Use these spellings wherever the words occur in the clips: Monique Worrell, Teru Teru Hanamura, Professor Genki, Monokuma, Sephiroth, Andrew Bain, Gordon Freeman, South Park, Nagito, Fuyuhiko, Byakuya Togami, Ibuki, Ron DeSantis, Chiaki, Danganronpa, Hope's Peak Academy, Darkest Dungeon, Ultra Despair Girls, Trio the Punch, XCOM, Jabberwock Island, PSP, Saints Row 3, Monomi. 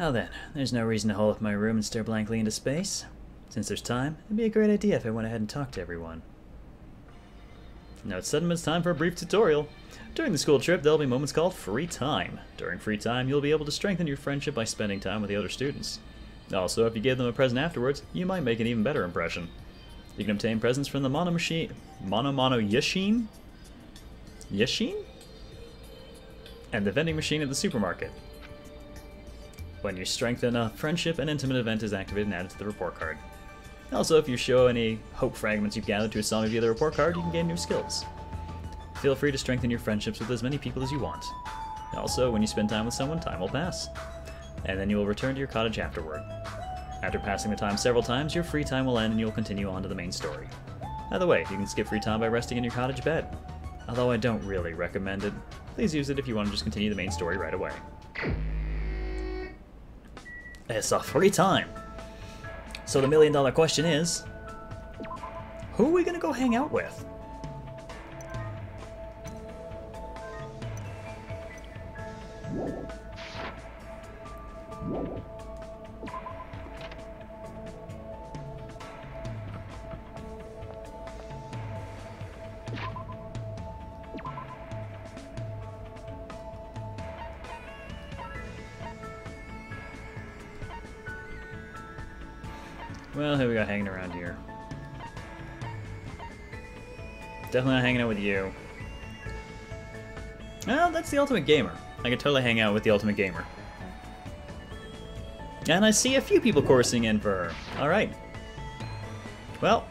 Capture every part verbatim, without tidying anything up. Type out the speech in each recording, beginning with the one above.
Now then, there's no reason to hole up my room and stare blankly into space. Since there's time, it'd be a great idea if I went ahead and talked to everyone. Now it's sudden, it's time for a brief tutorial. During the school trip, there'll be moments called free time. During free time, you'll be able to strengthen your friendship by spending time with the other students. Also, if you give them a present afterwards, you might make an even better impression. You can obtain presents from the Mono Machine, Mono Mono Yashin? Yashin? And the vending machine at the supermarket. When you strengthen a friendship, an intimate event is activated and added to the report card. Also, if you show any hope fragments you've gathered to Asami via the report card, you can gain new skills. Feel free to strengthen your friendships with as many people as you want. Also, when you spend time with someone, time will pass. And then you will return to your cottage afterward. After passing the time several times, your free time will end and you will continue on to the main story. Either way, you can skip free time by resting in your cottage bed. Although I don't really recommend it. Please use it if you want to just continue the main story right away. It's a free time! So the million dollar question is, who are we gonna go hang out with? Well, who we got hanging around here? Definitely not hanging out with you. Well, that's the Ultimate Gamer. I could totally hang out with the Ultimate Gamer. And I see a few people coursing in for her. Alright. Well,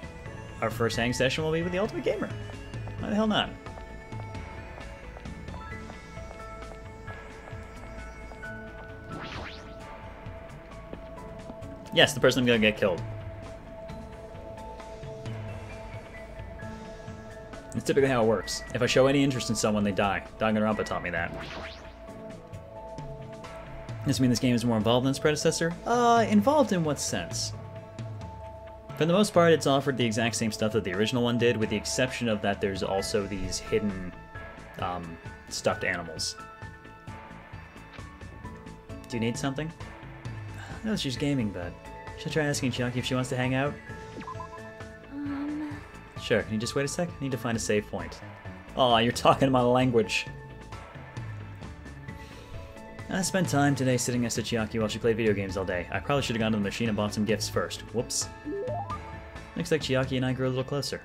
our first hang session will be with the Ultimate Gamer. Why the hell not? Yes, the person I'm gonna get killed. That's typically how it works. If I show any interest in someone, they die. Danganronpa taught me that. Does it mean this game is more involved than its predecessor? Uh, involved in what sense? For the most part, it's offered the exact same stuff that the original one did, with the exception of that there's also these hidden um, stuffed animals. Do you need something? No, she's gaming, but should I try asking Chiaki if she wants to hang out? Um... Sure, can you just wait a sec? I need to find a save point. Aw, oh, you're talking my language. I spent time today sitting next to Chiaki while she played video games all day. I probably should have gone to the machine and bought some gifts first. Whoops. Looks like Chiaki and I grew a little closer.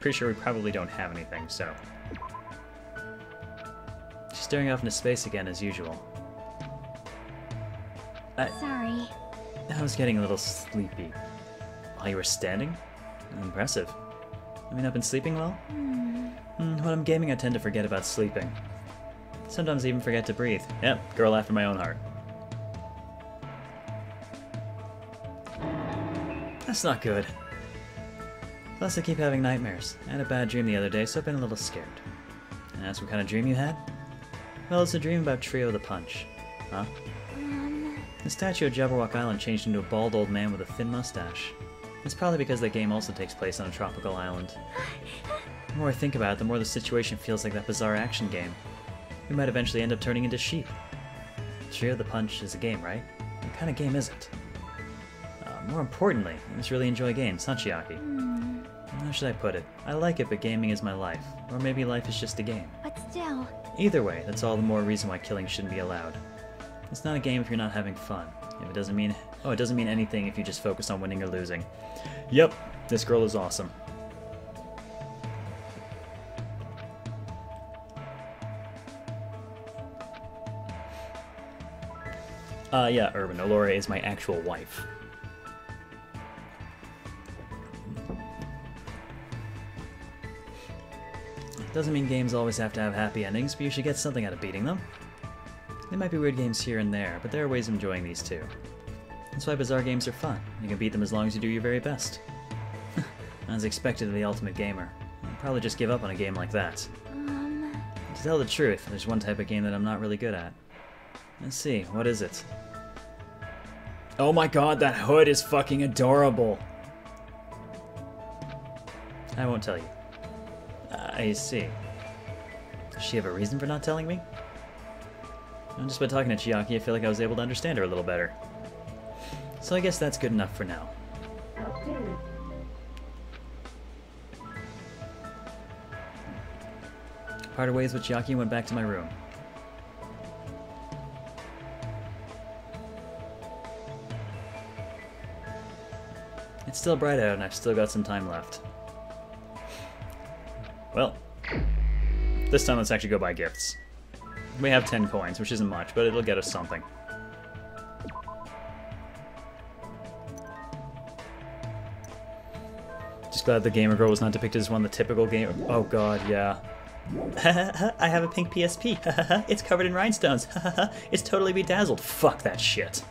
Pretty sure we probably don't have anything, so... She's staring off into space again as usual. I, Sorry. I was getting a little sleepy. While you were standing? Impressive. Have you not been sleeping well? Mm. Mm, when I'm gaming, I tend to forget about sleeping. Sometimes I even forget to breathe. Yep, girl after my own heart. That's not good. Plus, I keep having nightmares. I had a bad dream the other day, so I've been a little scared. And that's what kind of dream you had? Well, it's a dream about Trio the Punch. Huh? The statue of Jabberwock Island changed into a bald old man with a thin mustache. It's probably because the game also takes place on a tropical island. The more I think about it, the more the situation feels like that bizarre action game. We might eventually end up turning into sheep. Trio the Punch is a game, right? What kind of game is it? Uh, more importantly, I just really enjoy games, huh, Chiaki? Mm. How should I put it? I like it, but gaming is my life. Or maybe life is just a game. But still... Either way, that's all the more reason why killing shouldn't be allowed. It's not a game if you're not having fun. If it doesn't mean... Oh, it doesn't mean anything if you just focus on winning or losing. Yep, this girl is awesome. Uh, yeah, Urban. Allura is my actual wife. It doesn't mean games always have to have happy endings, but you should get something out of beating them. There might be weird games here and there, but there are ways of enjoying these too. That's why bizarre games are fun. You can beat them as long as you do your very best. As expected of the Ultimate Gamer. I'd probably just give up on a game like that. Um... To tell the truth, there's one type of game that I'm not really good at. Let's see, what is it? Oh my god, that hood is fucking adorable! I won't tell you. I see. Does she have a reason for not telling me? And just by talking to Chiaki, I feel like I was able to understand her a little better. So I guess that's good enough for now. Parted ways with Chiaki and went back to my room. It's still bright out and I've still got some time left. Well, this time let's actually go buy gifts. We have ten coins, which isn't much, but it'll get us something. Just glad the gamer girl was not depicted as one of the typical game. Oh god, yeah. I have a pink P S P. It's covered in rhinestones. It's totally bedazzled. Fuck that shit.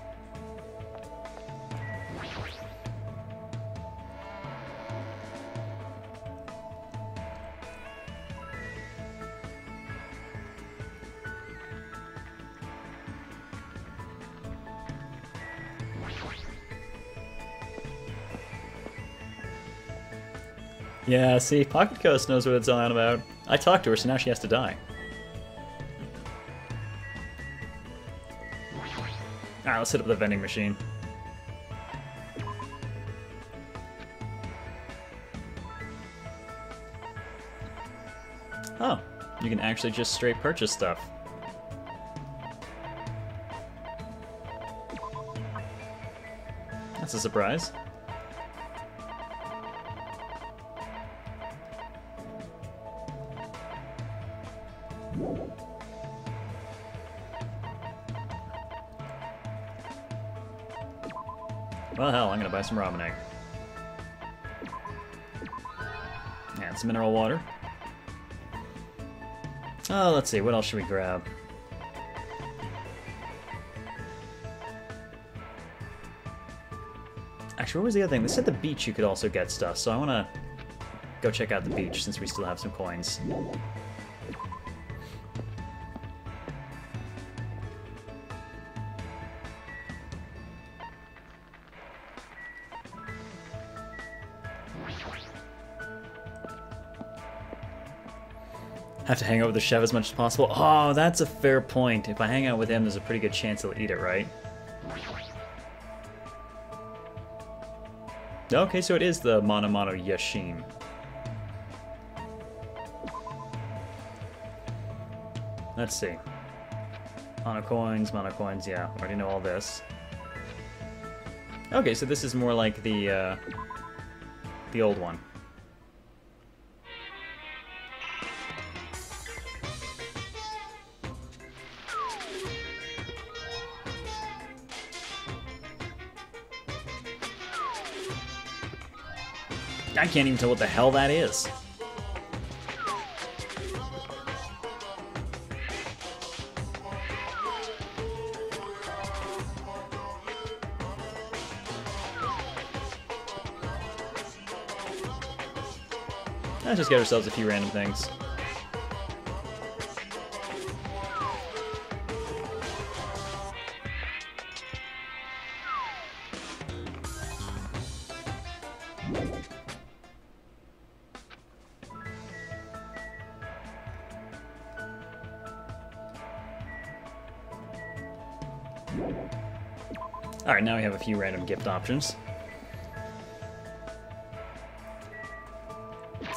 Yeah, see, Pocket Ghost knows what it's all about. I talked to her, so now she has to die. Ah, let's hit up the vending machine. Oh, you can actually just straight purchase stuff. That's a surprise. Well, hell, I'm gonna buy some ramen egg. And some mineral water. Oh, let's see, what else should we grab? Actually, what was the other thing? They said the beach you could also get stuff, so I wanna go check out the beach since we still have some coins. Have to hang out with the chef as much as possible. Oh, that's a fair point. If I hang out with him, there's a pretty good chance he'll eat it, right? Okay, so it is the Monomono Yashim. Let's see. Mono coins, mono coins, yeah. I already know all this. Okay, so this is more like the, uh, the old one. I can't even tell what the hell that is. Let's just get ourselves a few random things. Alright, now we have a few random gift options.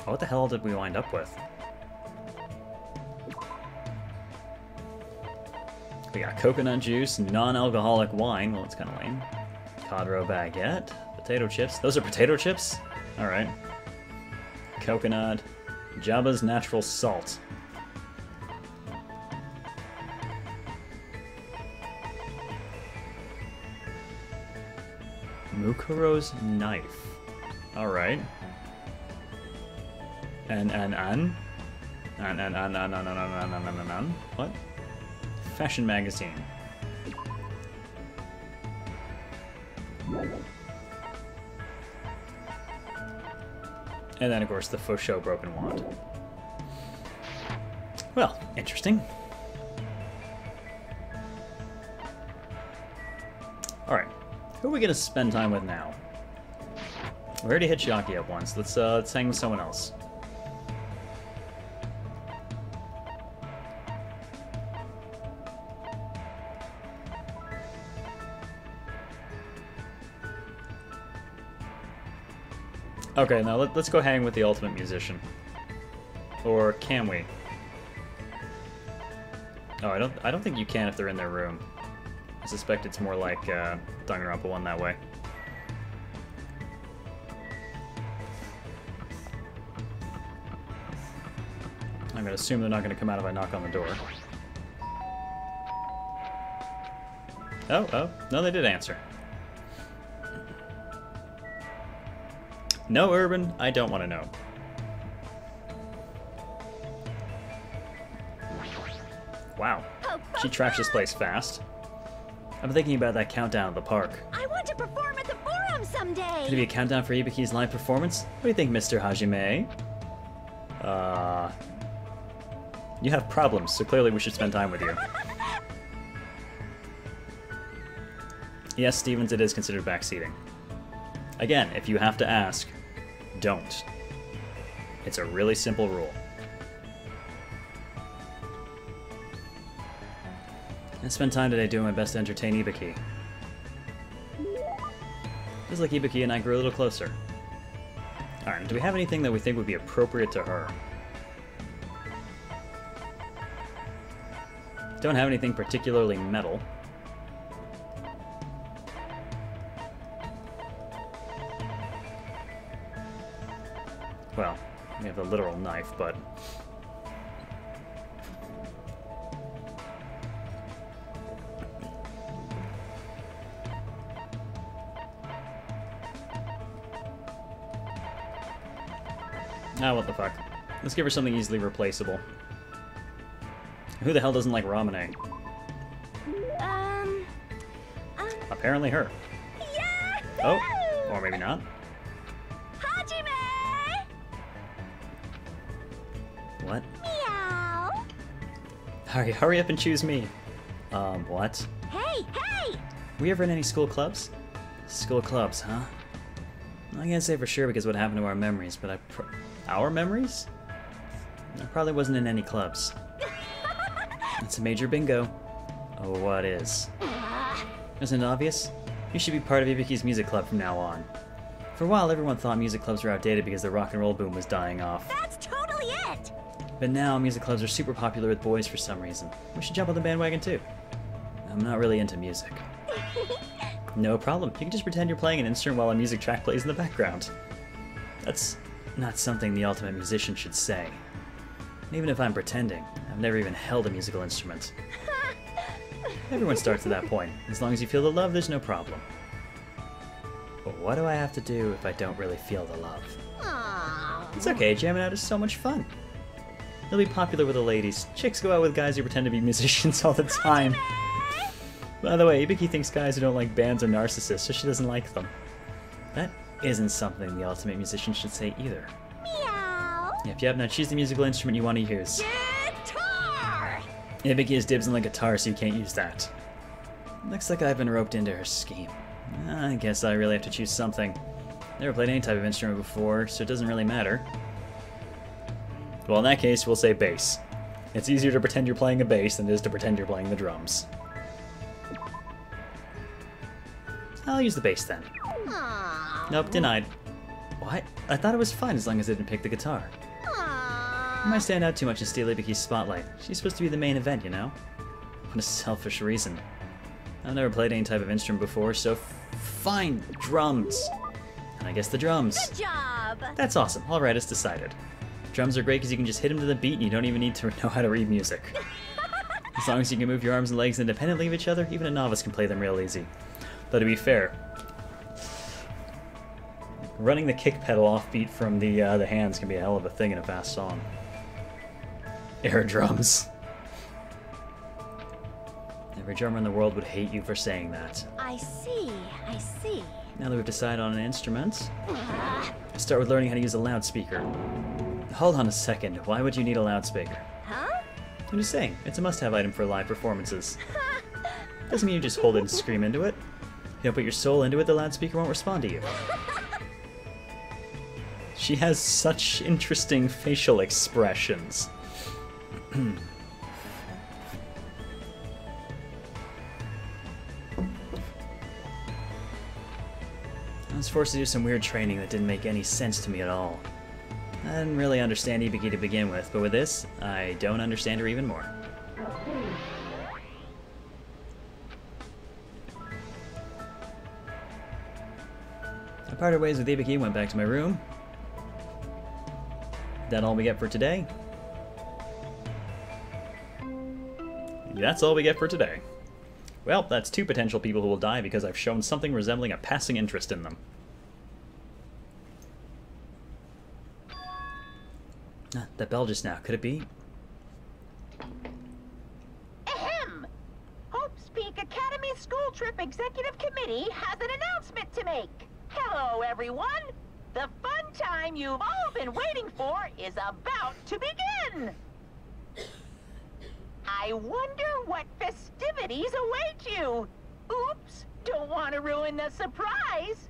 Oh, what the hell did we wind up with? We got coconut juice, non-alcoholic wine, well, it's kind of lame. Codro baguette, potato chips. Those are potato chips? Alright. Coconut, Jabba's natural salt. Mukuro's knife. Alright. An an an. An an an an an an an an an an. What? Fashion magazine. And then, of course, the Fusho broken wand. Well, interesting. Alright. Who are we gonna spend time with now? We already hit Chiaki up once. Let's uh, let's hang with someone else. Okay, now let, let's go hang with the ultimate musician. Or can we? Oh, I don't I don't think you can if they're in their room. I suspect it's more like uh, Danganronpa one that way. I'm gonna assume they're not gonna come out if I knock on the door. Oh, oh, no, they did answer. No, Urban, I don't want to know. Wow, she trashed this place fast. I'm thinking about that countdown at the park. I want to perform at the forum someday. Could it be a countdown for Ibuki's live performance? What do you think, Mister Hajime? Uh, you have problems, so clearly we should spend time with you. Yes, Stevens, it is considered backseating. Again, if you have to ask, don't. It's a really simple rule. I spent time today doing my best to entertain Ibuki. Just like Ibuki and I grew a little closer. Alright, do we have anything that we think would be appropriate to her? Don't have anything particularly metal. Well, we have a literal knife, but... Ah, what the fuck. Let's give her something easily replaceable. Who the hell doesn't like ramen? Um, um... Apparently her. Yeah! Oh, or maybe not. What? Meow. Hurry, hurry up and choose me. Um, what? Hey, hey! Were you ever in any school clubs? School clubs, huh? I can't say for sure because what happened to our memories, but I pr Our memories? I probably wasn't in any clubs. It's a major bingo. Oh, what is? Isn't it obvious? You should be part of Ibuki's music club from now on. For a while, everyone thought music clubs were outdated because the rock and roll boom was dying off. That's totally it! But now, music clubs are super popular with boys for some reason. We should jump on the bandwagon too. I'm not really into music. No problem. You can just pretend you're playing an instrument while a music track plays in the background. That's not something the ultimate musician should say. And even if I'm pretending, I've never even held a musical instrument. Everyone starts at that point. As long as you feel the love, there's no problem. But what do I have to do if I don't really feel the love? Aww. It's okay, jamming out is so much fun. They'll be popular with the ladies. Chicks go out with guys who pretend to be musicians all the time. Hajime! By the way, Ibuki thinks guys who don't like bands are narcissists, so she doesn't like them. That isn't something the ultimate musician should say either. Meow. Yep, yep, now choose the musical instrument you want to use. Guitar! Ibuki has dibs on the guitar, so you can't use that. Looks like I've been roped into her scheme. I guess I really have to choose something. Never played any type of instrument before, so it doesn't really matter. Well, in that case, we'll say bass. It's easier to pretend you're playing a bass than it is to pretend you're playing the drums. I'll use the bass then. Aww. Nope, denied. What? I thought it was fun as long as I didn't pick the guitar. Aww. I might stand out too much and steal Ibuki's spotlight. She's supposed to be the main event, you know? What a selfish reason. I've never played any type of instrument before, so fine, drums. And I guess the drums. Good job! That's awesome. All right, it's decided. Drums are great because you can just hit them to the beat and you don't even need to know how to read music. As long as you can move your arms and legs independently of each other, even a novice can play them real easy. Though to be fair, running the kick pedal offbeat from the uh, the hands can be a hell of a thing in a fast song. Air drums. Every drummer in the world would hate you for saying that. I see, I see. Now that we've decided on an instrument, start with learning how to use a loudspeaker. Hold on a second, why would you need a loudspeaker? Huh? I'm just saying, it's a must-have item for live performances. Doesn't mean you just hold it and scream into it. If you don't put your soul into it, the loudspeaker won't respond to you. She has such interesting facial expressions. As forced to do some weird training that didn't make any sense to me at all. I didn't really understand Ibuki to begin with, but with this, I don't understand her even more. I parted ways with Ibuki, went back to my room. That all we get for today? That's all we get for today. Well, that's two potential people who will die because I've shown something resembling a passing interest in them. Ah, that bell just now, could it be? Ahem! Hope's Peak Academy School Trip Executive Committee has an announcement to make! Hello, everyone! The fun time you've all been waiting for is about to begin! I wonder what festivities await you! Oops, don't want to ruin the surprise!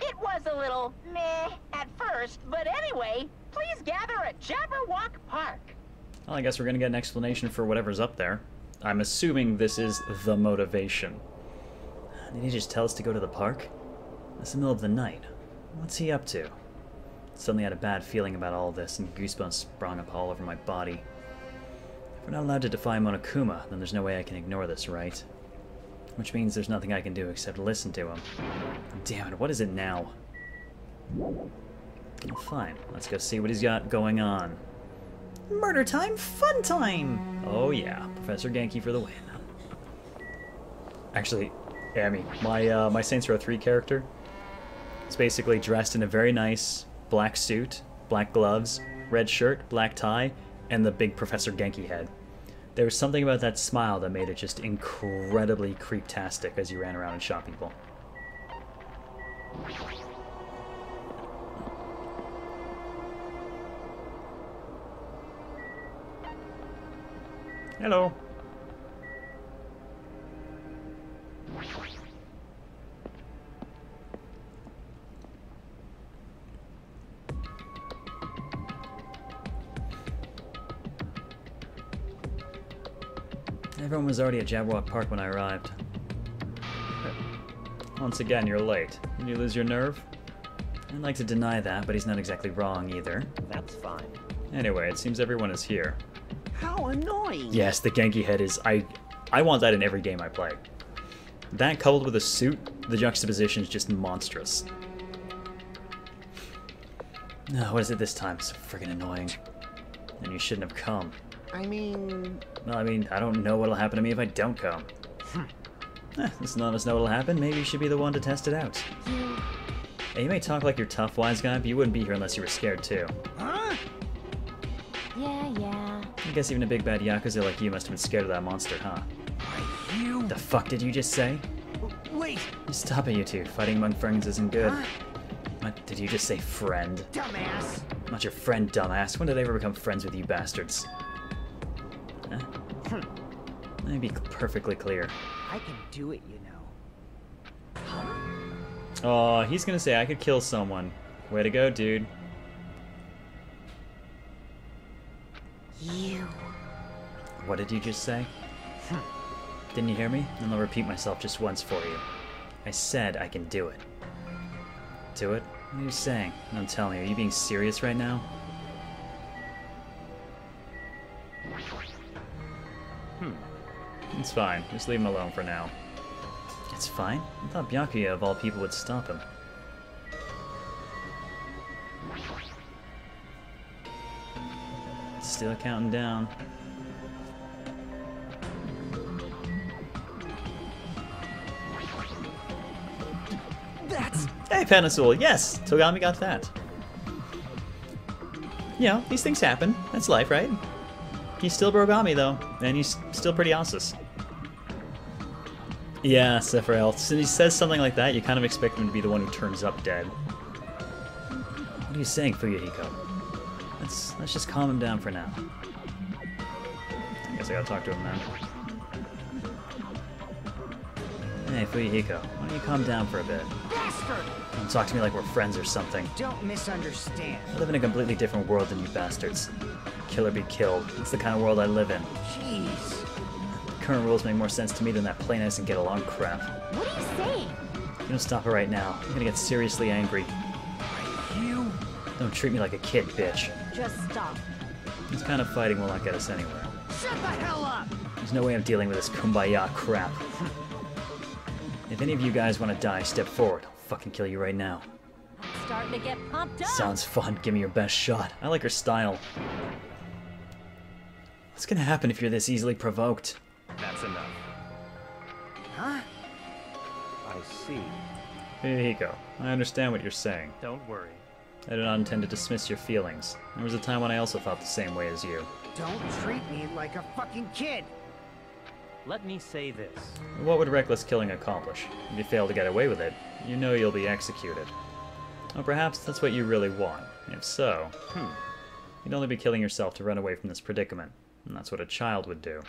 It was a little meh at first, but anyway, please gather at Jabberwock Park. Well, I guess we're gonna get an explanation for whatever's up there. I'm assuming this is the motivation. Did he just tell us to go to the park? It's the middle of the night. What's he up to? Suddenly I had a bad feeling about all this, and goosebumps sprung up all over my body. If we're not allowed to defy Monokuma, then there's no way I can ignore this, right? Which means there's nothing I can do except listen to him. Damn it, what is it now? Fine, let's go see what he's got going on. Murder time, fun time! Oh yeah, Professor Genki for the win. Actually, yeah, I mean, my, uh, my Saints Row three character, it's basically dressed in a very nice black suit, black gloves, red shirt, black tie, and the big Professor Genki head. There was something about that smile that made it just incredibly creeptastic as you ran around and shot people. Hello. Everyone was already at Jabberwock Park when I arrived. Once again, you're late. Did you lose your nerve? I'd like to deny that, but he's not exactly wrong either. That's fine. Anyway, it seems everyone is here. How annoying! Yes, the Genki head is... I I want that in every game I play. That coupled with a suit, the juxtaposition is just monstrous. Oh, what is it this time? It's friggin' annoying. And you shouldn't have come. I mean... Well, I mean, I don't know what'll happen to me if I don't come. Eh, since none of us know what'll happen, maybe you should be the one to test it out. Yeah. Hey, you may talk like you're tough, wise guy, but you wouldn't be here unless you were scared, too. Huh? Yeah, yeah. I guess even a big bad Yakuza like you must have been scared of that monster, huh? Why, you... The fuck did you just say? Wait! Stop it, you two. Fighting among friends isn't good. Huh? What? Did you just say friend? Dumbass! I'm not your friend, dumbass. When did I ever become friends with you bastards? Let me be perfectly clear. I can do it, you know. Oh, he's gonna say I could kill someone. Way to go, dude. You. What did you just say? Huh. Didn't you hear me? Then I'll repeat myself just once for you. I said I can do it. Do it? What are you saying? No, tell me, are you being serious right now? It's fine. Just leave him alone for now. It's fine? I thought Byakuya, of all people, would stop him. Still counting down. That's... Hey, Panasul! Yes! Togami got that. You know, these things happen. That's life, right? He's still Brogami, though. And he's still pretty awesome. Yeah, Sephiroth. Since he says something like that, you kind of expect him to be the one who turns up dead. What are you saying, Fuyuhiko? Let's let's just calm him down for now. I guess I gotta talk to him now. Hey, Fuyuhiko, why don't you calm down for a bit? Bastard! Don't talk to me like we're friends or something. Don't misunderstand. I live in a completely different world than you bastards. Kill or be killed. It's the kind of world I live in. Jeez. Current rules make more sense to me than that plain ice and get along crap. What are you saying? You don't stop it right now. I'm gonna get seriously angry. You don't treat me like a kid, bitch. Just stop. This kind of fighting will not get us anywhere. Shut the hell up! There's no way I'm dealing with this kumbaya crap. If any of you guys want to die, step forward. I'll fucking kill you right now. I'm starting to get pumped up. Sounds fun. Give me your best shot. I like her style. What's gonna happen if you're this easily provoked? That's enough. Huh? I see. Fuyuhiko, I understand what you're saying. Don't worry. I do not intend to dismiss your feelings. There was a time when I also felt the same way as you. Don't treat me like a fucking kid! Let me say this. What would reckless killing accomplish? If you fail to get away with it, you know you'll be executed. Or perhaps that's what you really want. If so, hmm. you'd only be killing yourself to run away from this predicament. And that's what a child would do.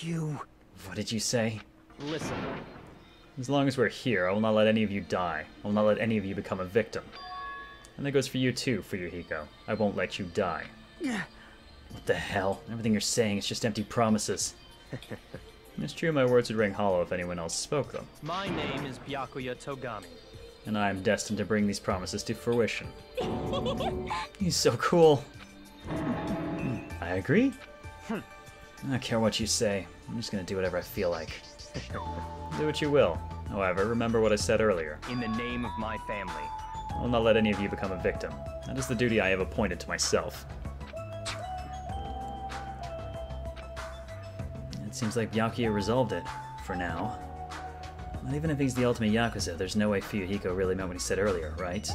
You... What did you say? Listen. As long as we're here, I will not let any of you die. I will not let any of you become a victim. And that goes for you too, Fuyuhiko. I won't let you die. What the hell? Everything you're saying is just empty promises. It's true my words would ring hollow if anyone else spoke them. My name is Byakuya Togami. And I am destined to bring these promises to fruition. He's so cool. I agree. I don't care what you say. I'm just gonna do whatever I feel like. Do what you will. However, remember what I said earlier. In the name of my family. I will not let any of you become a victim. That is the duty I have appointed to myself. It seems like Byakuya resolved it, for now. But even if he's the ultimate Yakuza, there's no way Fuyuhiko really meant what he said earlier, right?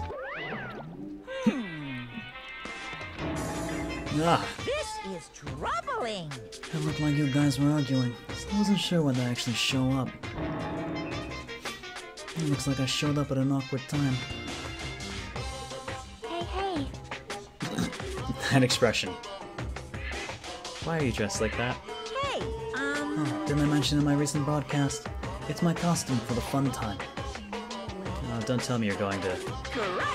Ah. This is troubling! It looked like you guys were arguing. I wasn't sure when to actually show up. It looks like I showed up at an awkward time. Hey, hey! That expression. Why are you dressed like that? Hey! Um... Oh, didn't I mention in my recent broadcast? It's my costume for the fun time. Oh, don't tell me you're going to... Correct!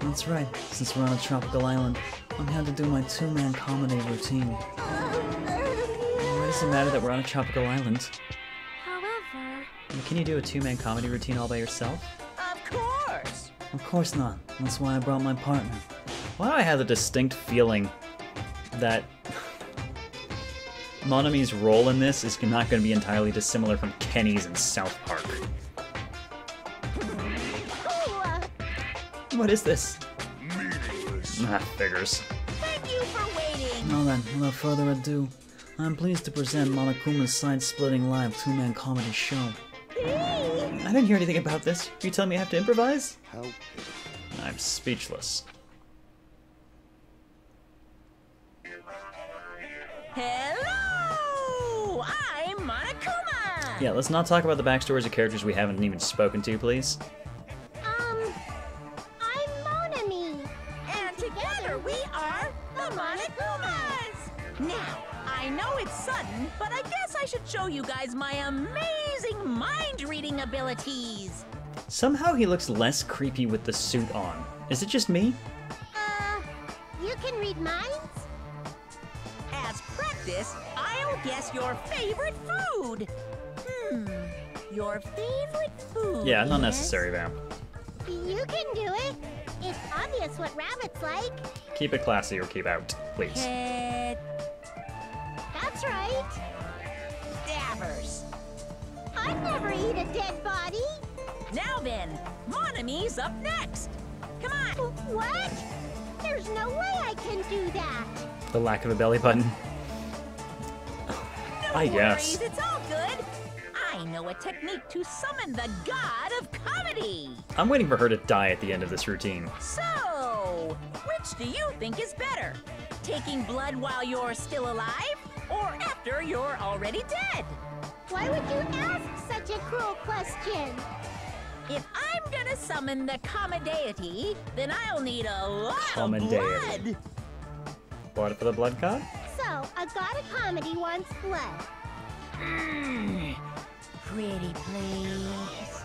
That's right. Since we're on a tropical island, I'm here to do my two-man comedy routine. Why does it matter that we're on a tropical island? However... Can you do a two-man comedy routine all by yourself? Of course! Of course not. That's why I brought my partner. Why do I have a distinct feeling that... Monomi's role in this is not going to be entirely dissimilar from Kenny's in South Park. What is this? Meaningless. Ah, figures. Thank you for waiting. Now then, without further ado, I am pleased to present Monokuma's side-splitting live two-man comedy show. I didn't hear anything about this. You tell me I have to improvise? How pity. I'm speechless. Hello! I'm Monokuma! Yeah, let's not talk about the backstories of characters we haven't even spoken to, please. Um, I'm Monomi, and together we are the Monokumas! Now, I know it's sudden, but I guess I should show you guys my amazing mind-reading abilities! Somehow he looks less creepy with the suit on. Is it just me? Uh, you can read mine? This, I'll guess your favorite food! Hmm, your favorite food Yeah, not is... necessary, Vamp. You can do it. It's obvious what rabbits like. Keep it classy or keep out, please. Cat... That's right. Dabbers. I'd never eat a dead body. Now then, Monomi's up next. Come on. What? There's no way I can do that. The lack of a belly button. I guess. It's all good. I know a technique to summon the god of comedy. I'm waiting for her to die at the end of this routine. So, which do you think is better? Taking blood while you're still alive, or after you're already dead? Why would you ask such a cruel question? If I'm gonna summon the common deity, then I'll need a lot common of blood. Deity. Blood for the blood god? So, a god of comedy wants blood. Mm, pretty please.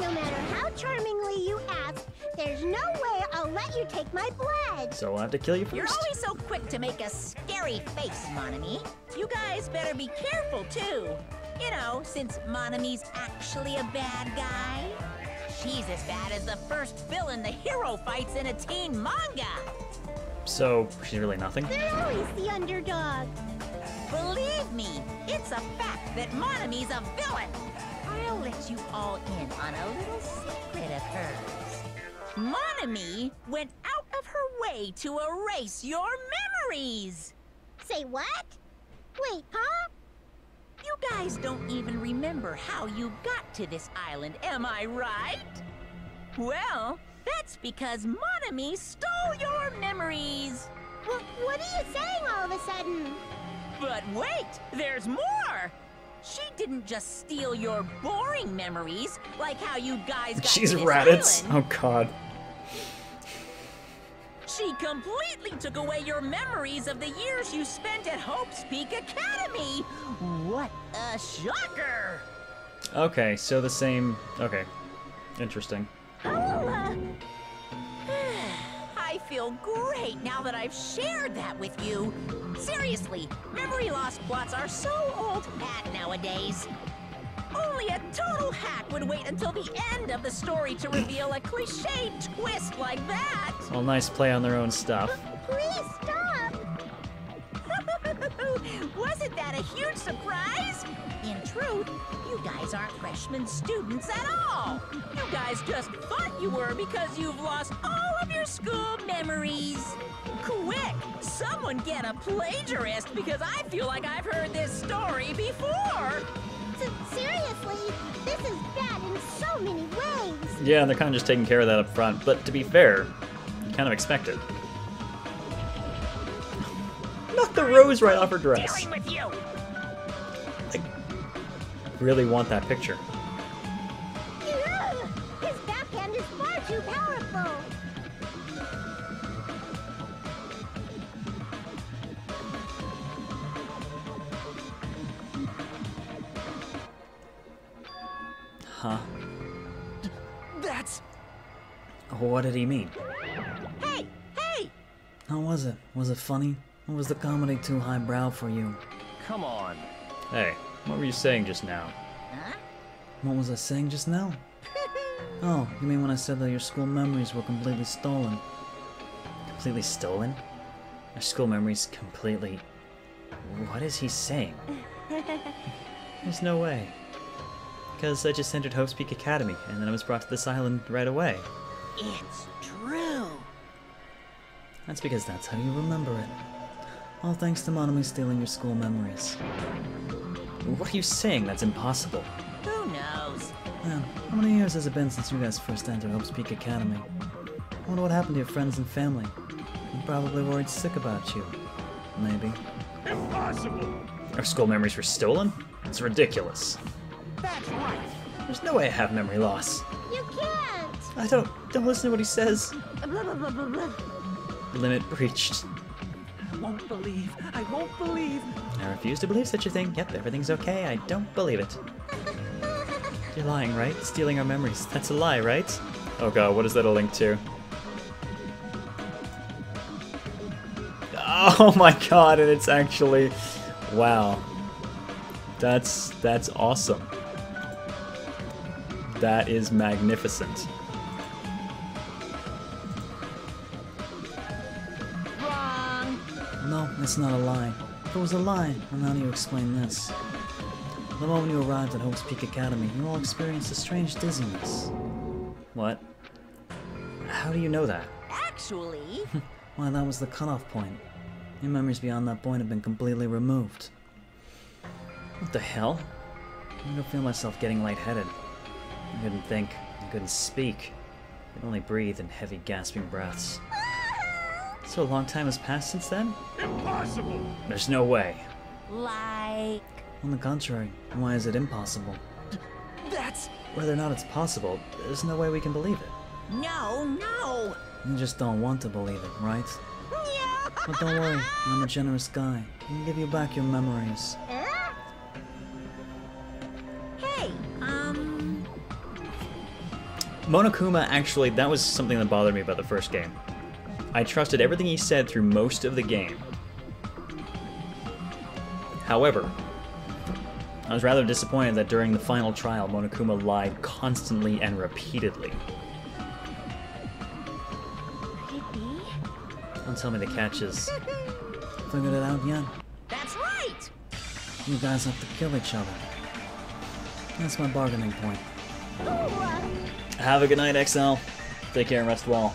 No matter how charmingly you ask, there's no way I'll let you take my blood. So I'll have to kill you first. You're always so quick to make a scary face, Monomi. You guys better be careful, too. You know, since Monomi's actually a bad guy, she's as bad as the first villain the hero fights in a teen manga. So, she's really nothing? They're always the underdog. Believe me, it's a fact that Monomi's a villain. I'll let you all in on a little secret of hers. Monomi went out of her way to erase your memories. Say what? Wait, huh? You guys don't even remember how you got to this island, am I right? Well, that's because Monomi stole your memories. Well, what are you saying all of a sudden? But wait, there's more! She didn't just steal your boring memories, like how you guys got She's to this rabbits. Island. Oh god. She completely took away your memories of the years you spent at Hope's Peak Academy. What a shocker! Okay, so the same... Okay. Interesting. Oh, uh... I feel great now that I've shared that with you. Seriously, memory loss plots are so old hat nowadays. Only a total hack would wait until the end of the story to reveal a cliche twist like that. Well, nice play on their own stuff. Please stop! Wasn't that a huge surprise? In truth, you guys aren't freshman students at all. You guys just thought you were because you've lost all of your school memories. Quick, someone get a plagiarist because I feel like I've heard this story before. Seriously, this is bad in so many ways. Yeah, they're kind of just taking care of that up front, but to be fair, you kind of expect it. Knock the rose right off her dress. I really want that picture. Yeah, his backhand is far too powerful. Huh. That's... What did he mean? Hey! Hey! How was it? Was it funny? Or was the comedy too highbrow for you? Come on. Hey, what were you saying just now? Huh? What was I saying just now? Oh, you mean when I said that your school memories were completely stolen? Completely stolen? Our school memories completely... What is he saying? There's no way. Because I just entered Hope's Peak Academy, and then I was brought to this island right away. It's true! That's because that's how you remember it. All thanks to Monomi stealing your school memories. What are you saying? That's impossible. Who knows? Man, how many years has it been since you guys first entered Hope's Peak Academy? I wonder what happened to your friends and family. They probably worried sick about you. Maybe. Impossible! Our school memories were stolen? It's ridiculous. That's right. There's no way I have memory loss. You can't. I don't. Don't listen to what he says. Blah, blah, blah, blah, blah. Limit breached. I won't believe. I won't believe. I refuse to believe such a thing. Yep, everything's okay. I don't believe it. You're lying, right? Stealing our memories. That's a lie, right? Oh god, what is that a link to? Oh my god, and it's actually. Wow. That's. That's awesome. That is magnificent. Wrong. No, it's not a lie. If it was a lie, then how do you explain this? The moment you arrived at Hope's Peak Academy, you all experienced a strange dizziness. What? How do you know that? Actually... Why, that was the cutoff point. Your memories beyond that point have been completely removed. What the hell? I don't feel myself getting lightheaded. I couldn't think. I couldn't speak. I could only breathe in heavy, gasping breaths. So a long time has passed since then? Impossible! There's no way. Like... On the contrary, why is it impossible? That's... Whether or not it's possible, there's no way we can believe it. No, no! You just don't want to believe it, right? Yeah. But don't worry, I'm a generous guy. I can give you back your memories. Monokuma, actually, that was something that bothered me about the first game. I trusted everything he said through most of the game. However, I was rather disappointed that during the final trial, Monokuma lied constantly and repeatedly. Don't tell me the catch is... Figured it out yet? That's right! You guys have to kill each other. That's my bargaining point. Ooh. Have a good night, X L. Take care and rest well.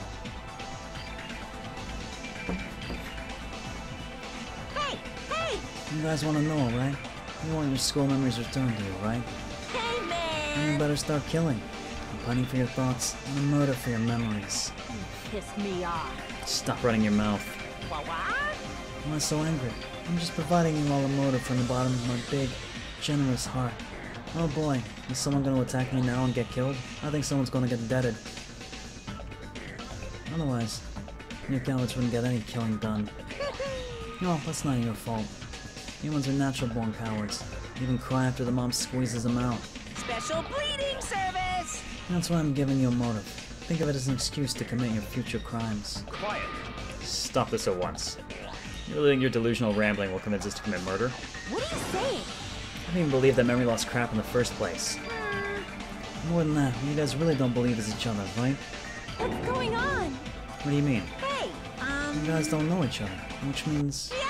Hey, hey! You guys want to know, right? You want your school memories returned to you, right? Hey, man! Then you better start killing. A punny for your thoughts, and a murder for your memories. You pissed me off. Stop running your mouth. What, what? I'm not so angry. I'm just providing you all a motive from the bottom of my big, generous heart. Oh boy, is someone gonna attack me now and get killed? I think someone's gonna get deaded. Otherwise, you cowards wouldn't get any killing done. No, that's not your fault. Humans are natural-born cowards. They even cry after the mom squeezes them out. Special bleeding service! That's why I'm giving you a motive. Think of it as an excuse to commit your future crimes. Quiet! Stop this at once. You really think your delusional rambling will convince us to commit murder? What are you saying? I didn't even believe that memory loss crap in the first place. More than that, you guys really don't believe it's each other, right? What's going on? What do you mean? Hey, um... You guys don't know each other, which means... Yeah!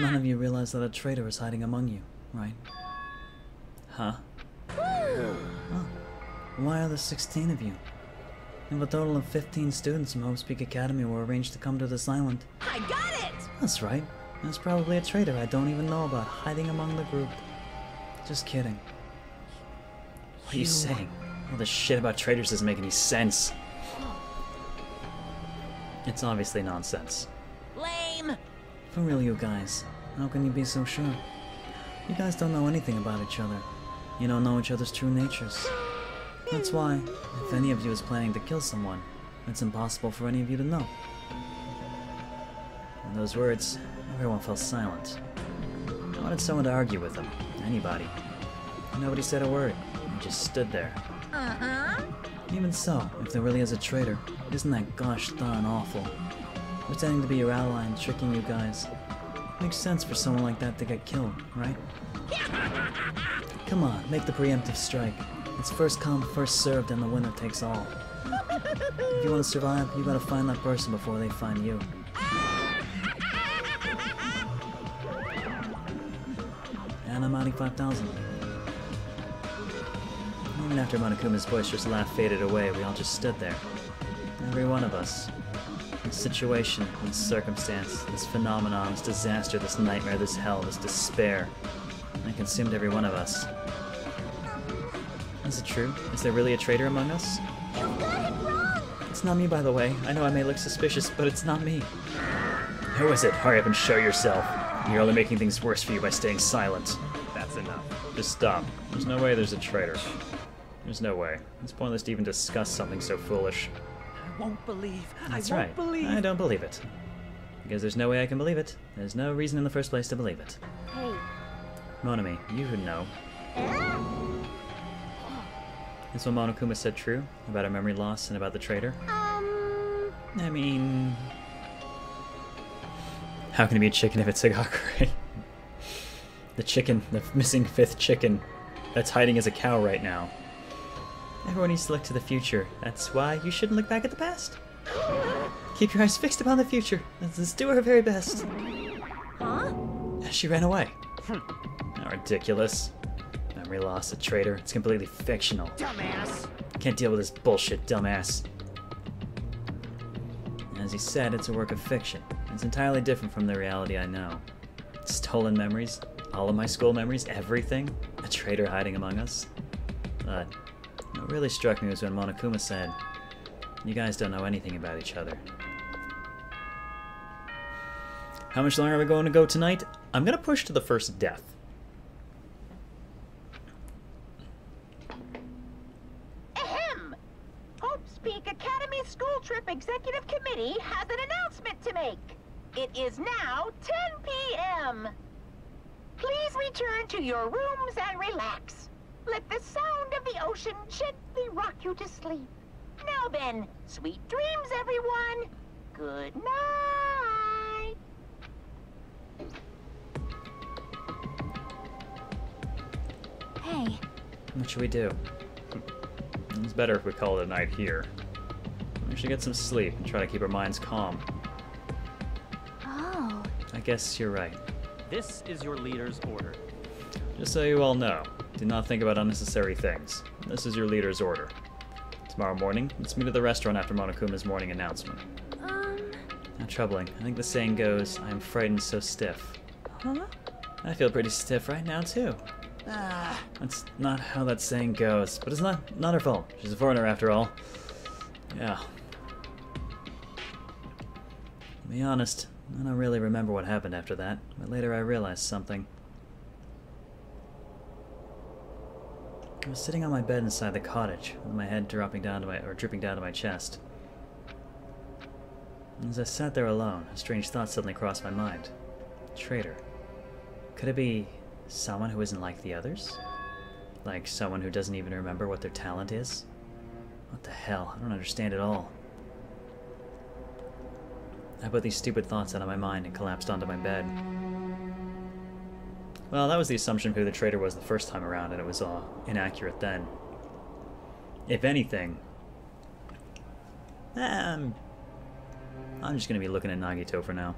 None of you realize that a traitor is hiding among you, right? Huh? Oh. Why are there sixteen of you? If a total of fifteen students from Hope's Peak Academy were arranged to come to this island... I got it! That's right. There's probably a traitor I don't even know about hiding among the group. Just kidding. What are you, you saying? All this shit about traitors doesn't make any sense. It's obviously nonsense. Lame! For real, you guys. How can you be so sure? You guys don't know anything about each other. You don't know each other's true natures. That's why, if any of you is planning to kill someone, it's impossible for any of you to know. In those words, everyone fell silent. I wanted someone to argue with them. Anybody. Nobody said a word. They just stood there. Uh-huh. Even so, if there really is a traitor, isn't that gosh darn awful? Pretending to be your ally and tricking you guys. Makes sense for someone like that to get killed, right? Come on, make the preemptive strike. It's first come, first served, and the winner takes all. If you want to survive, you gotta find that person before they find you. And I'm outing five thousand. Even after Monokuma's boisterous laugh faded away, we all just stood there. Every one of us. This situation, this circumstance, this phenomenon, this disaster, this nightmare, this hell, this despair. It consumed every one of us. Is it true? Is there really a traitor among us? You got it wrong! It's not me, by the way. I know I may look suspicious, but it's not me. Who is it? Hurry up and show yourself. You're only making things worse for you by staying silent. That's enough. Just stop. There's no way there's a traitor. There's no way. It's pointless to even discuss something so foolish. I won't believe. That's I won't right. believe. I don't believe it. Because there's no way I can believe it. There's no reason in the first place to believe it. Hey. Monomi, you would know. Is what Monokuma said true? About our memory loss and about the traitor? Um... I mean... How can it be a chicken if it's a gakure? The chicken, the missing fifth chicken that's hiding as a cow right now. Everyone needs to look to the future. That's why you shouldn't look back at the past. Keep your eyes fixed upon the future. Let's do our very best. Huh? She ran away. How ridiculous. Memory loss, a traitor. It's completely fictional. Dumbass! Can't deal with this bullshit, dumbass. As he said, it's a work of fiction. It's entirely different from the reality I know. Stolen memories, all of my school memories, everything. A traitor hiding among us. But what really struck me was when Monokuma said, "You guys don't know anything about each other." How much longer are we going to go tonight? I'm gonna push to the first death. Ahem! Hope's Peak Academy School Trip Executive Committee has an announcement to make. It is now ten P M Please return to your rooms and relax. Let the sound of the ocean gently rock you to sleep. Now then, sweet dreams, everyone. Good night. Hey. What should we do? It's better if we call it a night here. We should get some sleep and try to keep our minds calm. Oh. I guess you're right. This is your leader's order. Just so you all know, do not think about unnecessary things. This is your leader's order. Tomorrow morning, let's meet at the restaurant after Monokuma's morning announcement. Um... Not troubling. I think the saying goes, I am frightened so stiff. Huh? I feel pretty stiff right now, too. Ah, that's not how that saying goes, but it's not, not her fault. She's a foreigner, after all. Yeah. To be honest, I don't really remember what happened after that, but later I realized something. I was sitting on my bed inside the cottage, with my head dropping down to my or dripping down to my chest. As I sat there alone, a strange thought suddenly crossed my mind. Traitor. Could it be someone who isn't like the others? Like someone who doesn't even remember what their talent is? What the hell? I don't understand at all. I put these stupid thoughts out of my mind and collapsed onto my bed. Well, that was the assumption of who the traitor was the first time around, and it was all inaccurate then. If anything, um, I'm just going to be looking at Nagito for now.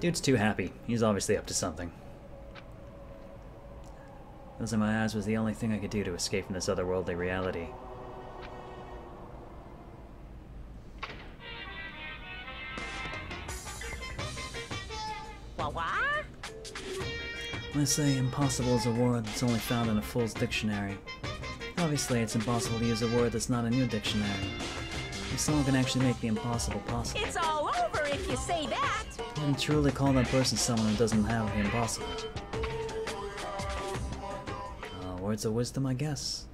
Dude's too happy. He's obviously up to something. Closing my eyes was the only thing I could do to escape from this otherworldly reality. When I say impossible is a word that's only found in a fool's dictionary, obviously it's impossible to use a word that's not in your dictionary. If someone can actually make the impossible possible. It's all over if you say that! You can truly call that person someone who doesn't have the impossible. Uh, words of wisdom, I guess.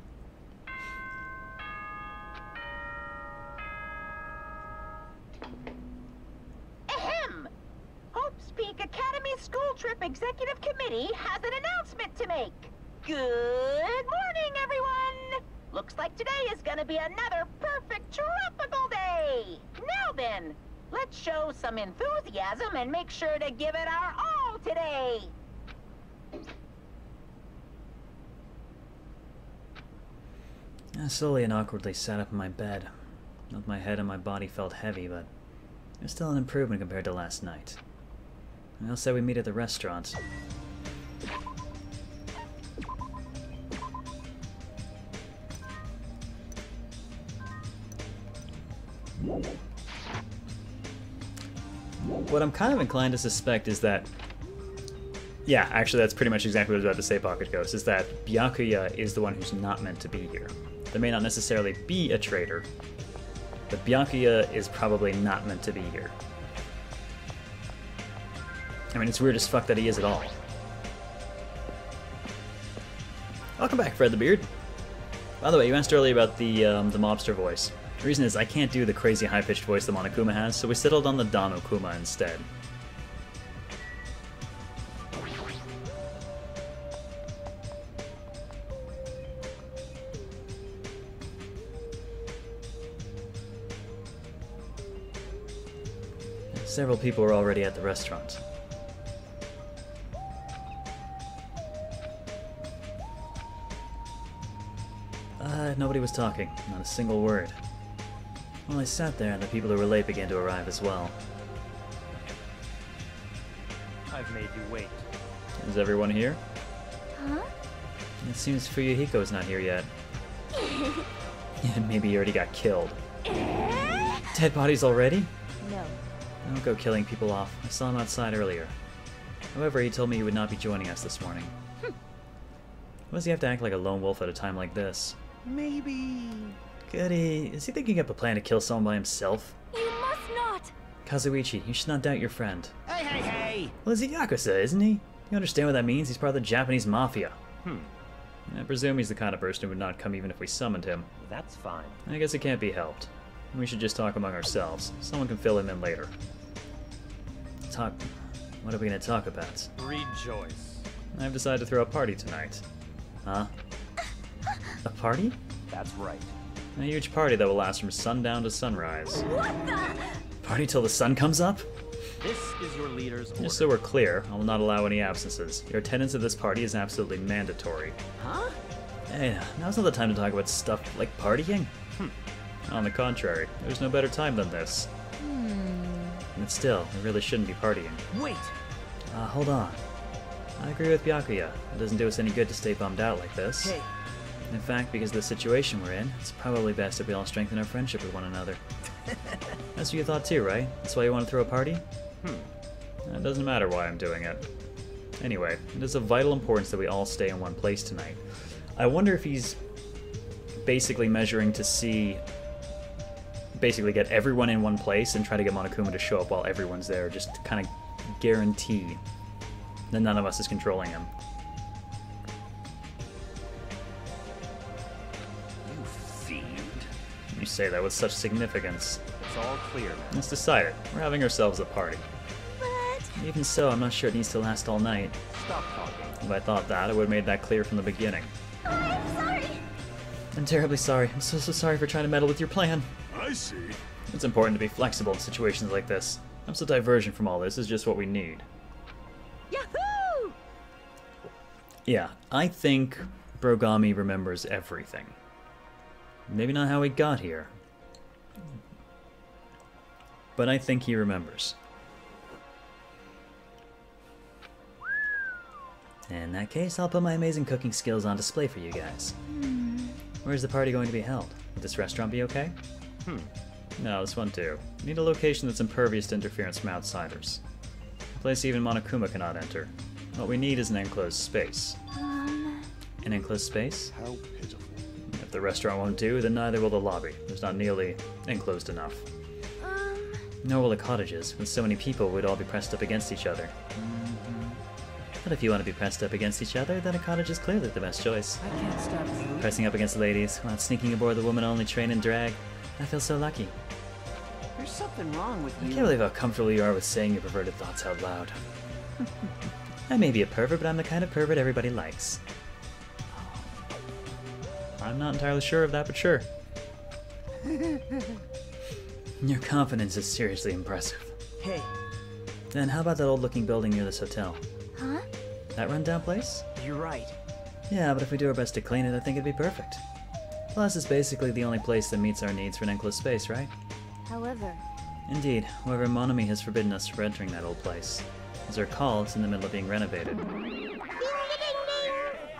Executive Committee has an announcement to make. Good morning, everyone! Looks like today is gonna be another perfect tropical day! Now then, let's show some enthusiasm and make sure to give it our all today! I slowly and awkwardly sat up in my bed. Both my head and my body felt heavy, but it was still an improvement compared to last night. I'll say we meet at the restaurant. What I'm kind of inclined to suspect is that... Yeah, actually that's pretty much exactly what I was about to say, Pocket Ghost, is that Byakuya is the one who's not meant to be here. There may not necessarily be a traitor, but Byakuya is probably not meant to be here. I mean, it's weird as fuck that he is at all. Welcome back, Fred the Beard. By the way, you asked earlier about the um, the mobster voice. The reason is I can't do the crazy high-pitched voice that Monokuma has, so we settled on the Danokuma instead. Several people are already at the restaurant. Nobody was talking, not a single word. While I sat there, the people who were late began to arrive as well. I've made you wait. Is everyone here? Huh? It seems Fuyuhiko is not here yet. Maybe he already got killed. Dead bodies already? No. I don't go killing people off. I saw him outside earlier. However, he told me he would not be joining us this morning. Hm. Why does he have to act like a lone wolf at a time like this? Maybe... Goody, is he thinking up a plan to kill someone by himself? You must not! Kazuichi, you should not doubt your friend. Hey, hey, hey! Well, he's a Yakuza, isn't he? You understand what that means? He's part of the Japanese Mafia. Hmm. I presume he's the kind of person who would not come even if we summoned him. That's fine. I guess it can't be helped. We should just talk among ourselves. Someone can fill him in later. Talk... What are we gonna talk about? Rejoice. I've decided to throw a party tonight. Huh? A party? That's right. A huge party that will last from sundown to sunrise. What the? Party till the sun comes up? This is your leader's order. Just so we're clear, I will not allow any absences. Your attendance at this party is absolutely mandatory. Huh? Hey, now's not the time to talk about stuff like partying. Hmm. On the contrary, there's no better time than this. Hmm. But still, we really shouldn't be partying. Wait! Uh, hold on. I agree with Byakuya. It doesn't do us any good to stay bummed out like this. Hey. In fact, because of the situation we're in, it's probably best if we all strengthen our friendship with one another. That's what you thought too, right? That's why you want to throw a party? Hmm. It doesn't matter why I'm doing it. Anyway, it is of vital importance that we all stay in one place tonight. I wonder if he's basically measuring to see... basically get everyone in one place and try to get Monokuma to show up while everyone's there, just to kind of guarantee that none of us is controlling him. You fiend. You say that with such significance. It's all clear, man. Let's decide it. We're having ourselves a party. But... even so, I'm not sure it needs to last all night. Stop talking. If I thought that, I would have made that clear from the beginning. Oh, I'm sorry! I'm terribly sorry. I'm so, so sorry for trying to meddle with your plan. I see. It's important to be flexible in situations like this. I'm so diversion from all this is just what we need. Yahoo! Yeah, I think Brogami remembers everything. Maybe not how he got here. But I think he remembers. In that case, I'll put my amazing cooking skills on display for you guys. Mm. Where's the party going to be held? Would this restaurant be okay? Hmm. No, this one too. Need a location that's impervious to interference from outsiders. A place even Monokuma cannot enter. What we need is an enclosed space. Um... An enclosed space? How pitiful. If the restaurant won't do, then neither will the lobby. It's not nearly enclosed enough. Um... Nor will the cottages. With so many people, we'd all be pressed up against each other. But if you want to be pressed up against each other, then a cottage is clearly the best choice. I can't stop you. Pressing up against ladies, while sneaking aboard the woman-only train and drag. I feel so lucky. There's something wrong with you. I can't believe how comfortable you are with saying your perverted thoughts out loud. I may be a pervert, but I'm the kind of pervert everybody likes. I'm not entirely sure of that, but sure. Your confidence is seriously impressive. Hey. Then how about that old-looking building near this hotel? Huh? That rundown place? You're right. Yeah, but if we do our best to clean it, I think it'd be perfect. Plus, it's basically the only place that meets our needs for an enclosed space, right? However... Indeed. However, Monomi has forbidden us from entering that old place. As I recall, it's in the middle of being renovated.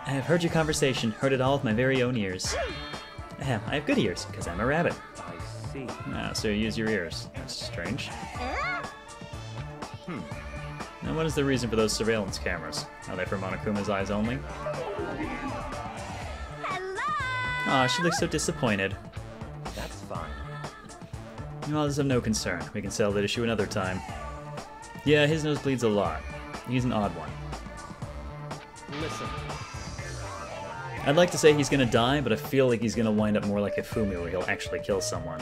I have heard your conversation, heard it all with my very own ears. Ahem, I have good ears, because I'm a rabbit. I see. Ah, so you use your ears. That's strange. Hmm. Now what is the reason for those surveillance cameras? Are they for Monokuma's eyes only? Hello! Aw, she looks so disappointed. That's fine. You all is of no concern. We can settle that issue another time. Yeah, his nose bleeds a lot. He's an odd one. Listen. I'd like to say he's gonna die, but I feel like he's gonna wind up more like Ifumi, where he'll actually kill someone.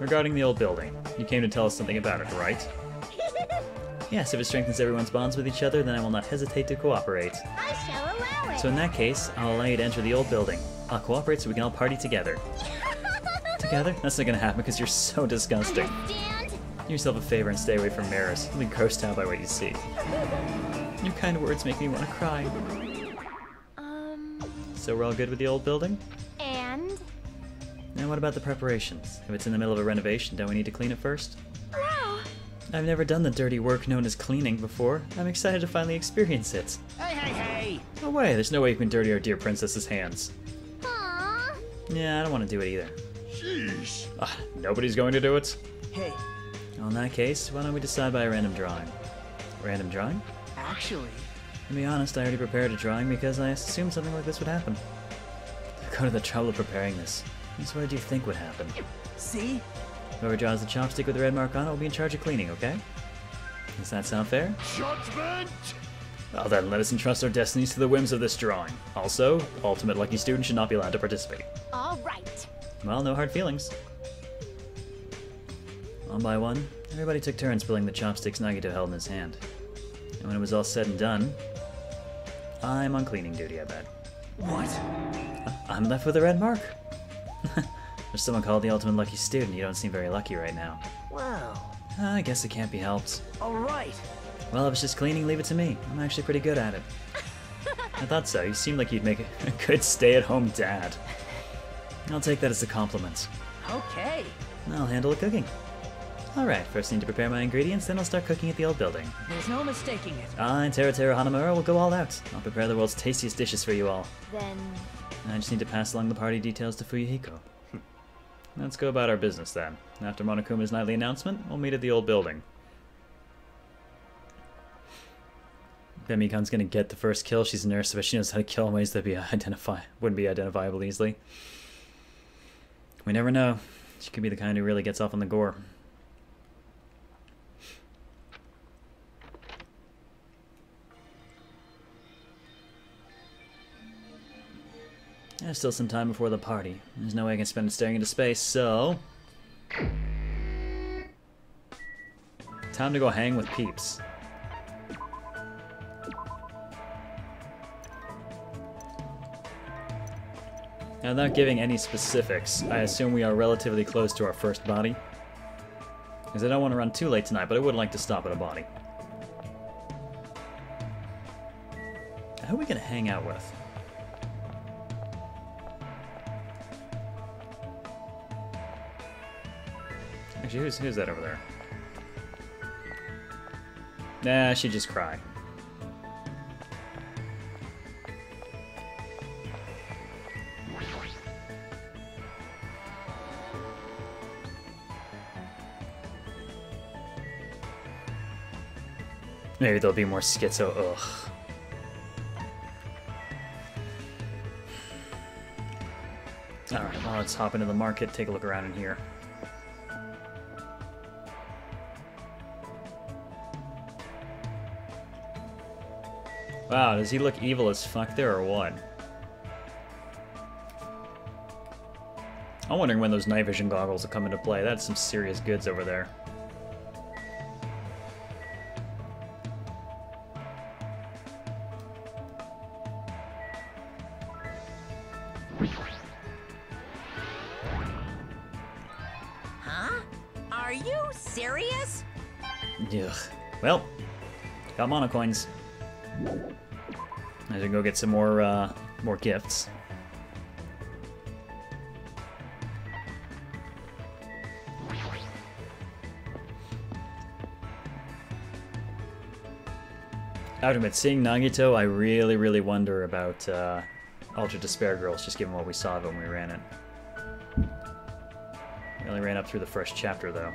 Regarding the old building, you came to tell us something about it, right? Yes, if it strengthens everyone's bonds with each other, then I will not hesitate to cooperate. I shall allow it. So in that case, I'll allow you to enter the old building. I'll cooperate so we can all party together. Together? That's not gonna happen because you're so disgusting. Understand? Do yourself a favor and stay away from mirrors. You'll be grossed out by what you see. Your kind words make me want to cry. Um. So we're all good with the old building? And? Now what about the preparations? If it's in the middle of a renovation, don't we need to clean it first? I've never done the dirty work known as cleaning before. I'm excited to finally experience it. Hey, hey, hey! No way, there's no way you can dirty our dear princess's hands. Aww. Yeah, I don't want to do it either. Sheesh. Uh, nobody's going to do it? Hey. Well, in that case, why don't we decide by a random drawing? Random drawing? Actually... to be honest, I already prepared a drawing because I assumed something like this would happen. I've gone to the trouble of preparing this. That's what I do think would happen. See? Whoever draws the chopstick with the red mark on it will be in charge of cleaning, okay? Does that sound fair? Judgment! Well then, let us entrust our destinies to the whims of this drawing. Also, ultimate lucky student should not be allowed to participate. Alright. Well, no hard feelings. One by one, everybody took turns pulling the chopsticks Nagito held in his hand. And when it was all said and done, I'm on cleaning duty, I bet. What? I'm left with a red mark. There's someone called the ultimate lucky student. You don't seem very lucky right now. Wow. Uh, I guess it can't be helped. Alright. Well, if it's just cleaning, leave it to me. I'm actually pretty good at it. I thought so. You seemed like you'd make a good stay-at-home dad. I'll take that as a compliment. Okay. I'll handle the cooking. Alright, first I need to prepare my ingredients, then I'll start cooking at the old building. There's no mistaking it. I and Teru Teru Hanamura will go all out. I'll prepare the world's tastiest dishes for you all. Then... I just need to pass along the party details to Fuyuhiko. Hm. Let's go about our business then. After Monokuma's nightly announcement, we'll meet at the old building. Bemikon's gonna get the first kill. She's a nurse, but she knows how to kill in ways that be identify wouldn't be identifiable easily. We never know. She could be the kind who really gets off on the gore. There's still some time before the party. There's no way I can spend it staring into space, so... time to go hang with peeps. Now, without giving any specifics, I assume we are relatively close to our first body. Because I don't want to run too late tonight, but I would like to stop at a body. Now, who are we going to hang out with? Actually, who's, who's that over there? Nah, she'd just cry. Maybe there'll be more schizo, ugh. Alright, well, let's hop into the market, take a look around in here. Wow, does he look evil as fuck there or what? I'm wondering when those night vision goggles will come into play. That's some serious goods over there. Well, got mono coins. I should go get some more uh, more gifts. I would admit, seeing Nagito, I really, really wonder about uh, Ultra Despair Girls, just given what we saw when we ran it. We only ran up through the first chapter, though.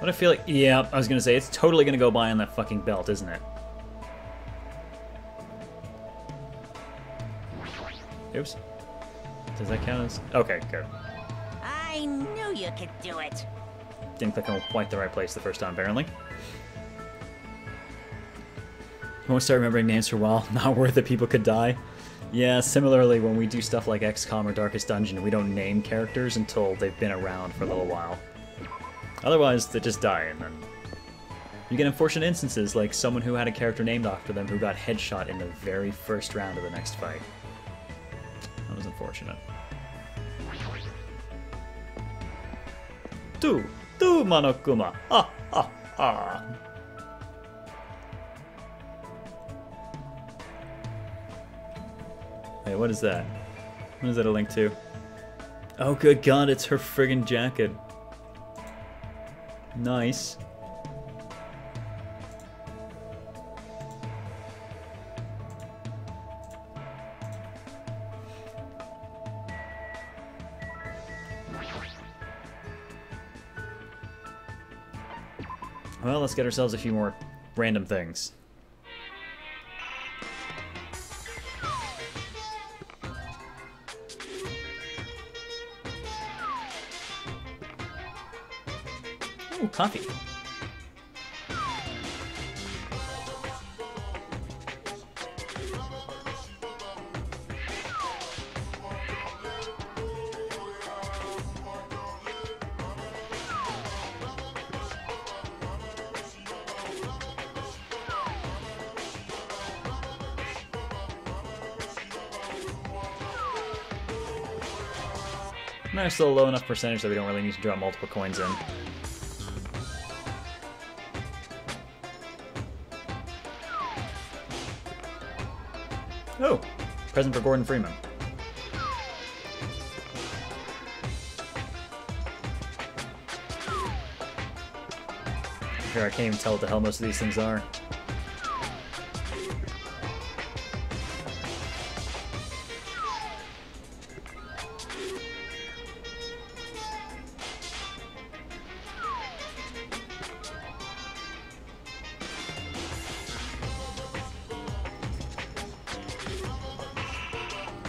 But I feel like, yeah, I was gonna say, it's totally gonna go by on that fucking belt, isn't it? Oops. Does that count as? Okay, good. I knew you could do it. Didn't click on quite the right place the first time, apparently. Won't start remembering names for a while. Not worth it, people could die. Yeah, similarly, when we do stuff like X COM or Darkest Dungeon, we don't name characters until they've been around for a little while. Otherwise, they just die, and then you get unfortunate instances like someone who had a character named after them who got headshot in the very first round of the next fight. That was unfortunate. Do, do, Monokuma! Ha, ha, ha! Wait, what is that? What is that a link to? Oh, good God, it's her friggin' jacket. Nice. Well, let's get ourselves a few more random things. Coffee. And they're still a low enough percentage that we don't really need to draw multiple coins in. Oh! Present for Gordon Freeman. Here, I can't even tell what the hell most of these things are.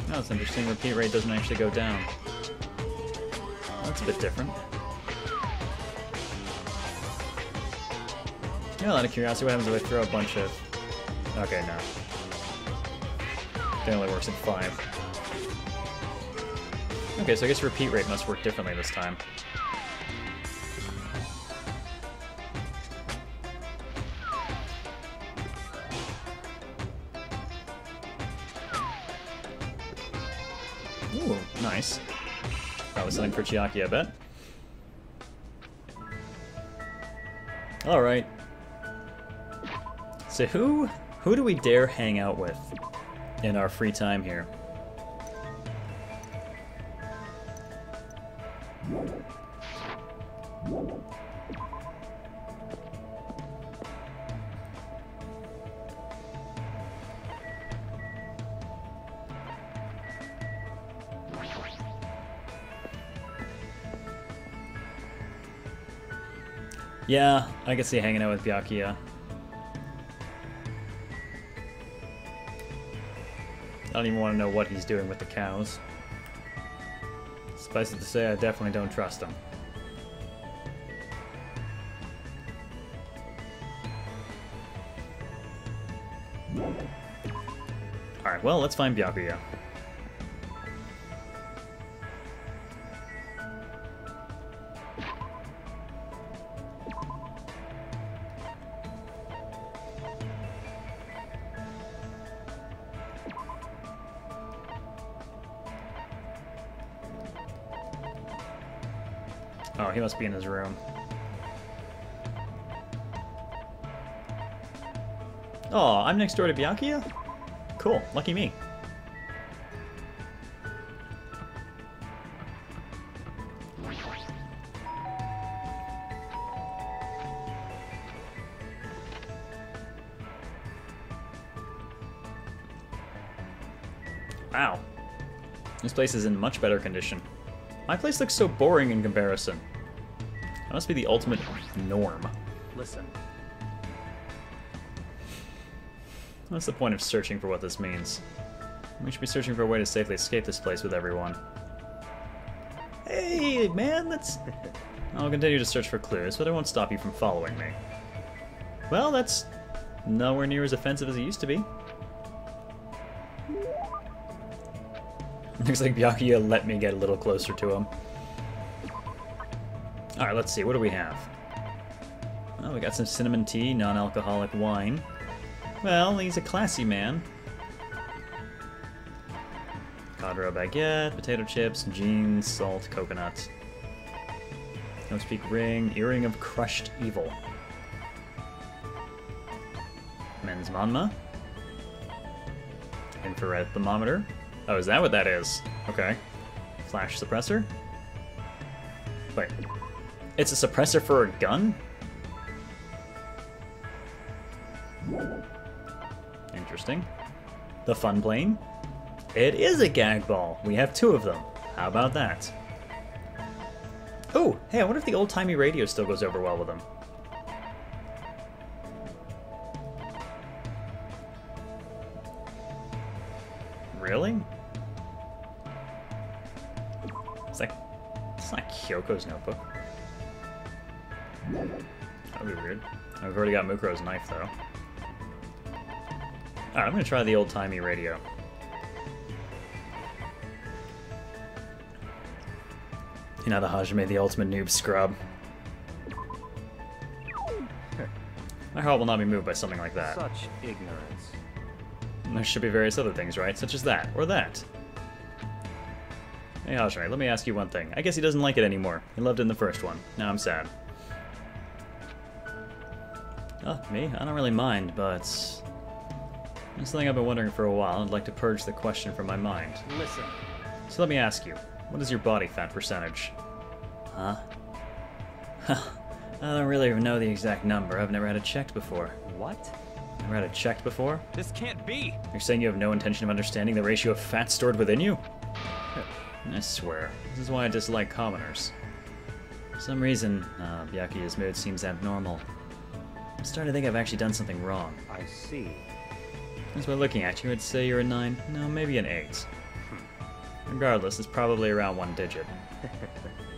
Oh, that's interesting. Repeat rate doesn't actually go down. That's a bit different. You know, out of curiosity, what happens if I throw a bunch of... Okay, no. It only works at five. Okay, so I guess repeat rate must work differently this time. Ooh, nice. That was something for Chiaki, I bet. Alright. So who who do we dare hang out with in our free time here? Yeah, I could see hanging out with Byakuya. I don't even want to know what he's doing with the cows. Suffice it to say, I definitely don't trust him. Alright, well, let's find Byakuya. Oh, he must be in his room. Oh, I'm next door to Byakuya? Cool, lucky me. Wow. This place is in much better condition. My place looks so boring in comparison. That must be the ultimate norm. Listen. What's the point of searching for what this means? We should be searching for a way to safely escape this place with everyone. Hey, man, that's... I'll continue to search for clues, but it won't stop you from following me. Well, that's nowhere near as offensive as it used to be. Looks like Byakuya let me get a little closer to him. Alright, let's see. What do we have? Oh, we got some cinnamon tea, non-alcoholic wine. Well, he's a classy man. Cadre baguette, potato chips, jeans, salt, coconut. Hope's Peak ring, earring of crushed evil. Men's manma. Infrared thermometer. Oh, is that what that is? Okay. Flash suppressor? Wait. It's a suppressor for a gun? Interesting. The fun plane? It is a gag ball. We have two of them. How about that? Oh, hey, I wonder if the old-timey radio still goes over well with them. Really? It's like, it's not Kyoko's notebook. That would be weird. I've already got Mukuro's knife, though. Alright, I'm gonna try the old-timey radio. You know, the Hajime, the ultimate noob scrub. My heart will not be moved by something like that. Such ignorance. There should be various other things, right? Such as that, or that. Hey, Ashrai, let me ask you one thing. I guess he doesn't like it anymore. He loved it in the first one. Now I'm sad. Oh, me? I don't really mind, but... it's something I've been wondering for a while, and I'd like to purge the question from my mind. Listen. So let me ask you, what is your body fat percentage? Huh? Huh. I don't really even know the exact number. I've never had it checked before. What? Never had it checked before? This can't be! You're saying you have no intention of understanding the ratio of fat stored within you? I swear, this is why I dislike commoners. For some reason, uh, Byakuya's mood seems abnormal. I'm starting to think I've actually done something wrong. I see. Just by looking at you, I'd say you're a nine, no, maybe an eight. Regardless, it's probably around one digit.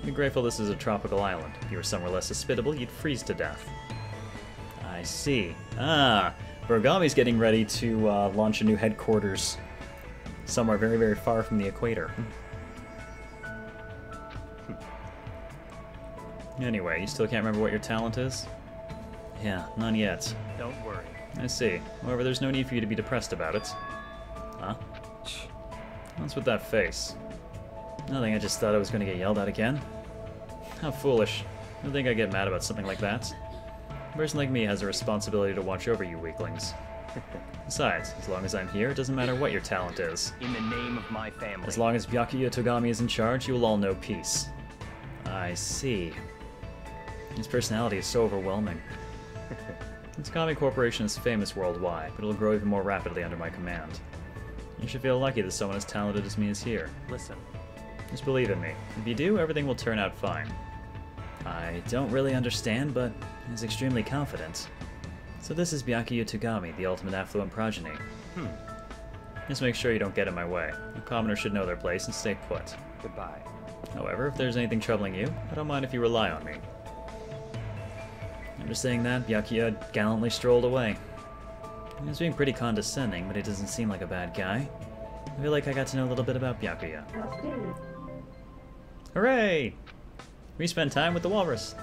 Be grateful this is a tropical island. If you were somewhere less hospitable, you'd freeze to death. I see. Ah, Togami's getting ready to uh, launch a new headquarters somewhere very, very far from the equator. Anyway, you still can't remember what your talent is? Yeah, none yet. Don't worry. I see. However, there's no need for you to be depressed about it. Huh? What's with that face? Nothing, I just thought I was going to get yelled at again. How foolish. I don't think I get mad about something like that. A person like me has a responsibility to watch over you weaklings. Besides, as long as I'm here, it doesn't matter what your talent is. In the name of my family. As long as Byakuya Togami is in charge, you will all know peace. I see. His personality is so overwhelming. This Togami Corporation is famous worldwide, but it'll grow even more rapidly under my command. You should feel lucky that someone as talented as me is here. Listen. Just believe in me. If you do, everything will turn out fine. I don't really understand, but he's extremely confident. So this is Byakuya Togami, the ultimate affluent progeny. Hmm. Just make sure you don't get in my way. A commoner should know their place and stay put. Goodbye. However, if there's anything troubling you, I don't mind if you rely on me. After saying that, Byakuya gallantly strolled away. He was being pretty condescending, but he doesn't seem like a bad guy. I feel like I got to know a little bit about Byakuya. Hooray! We spent time with the walrus.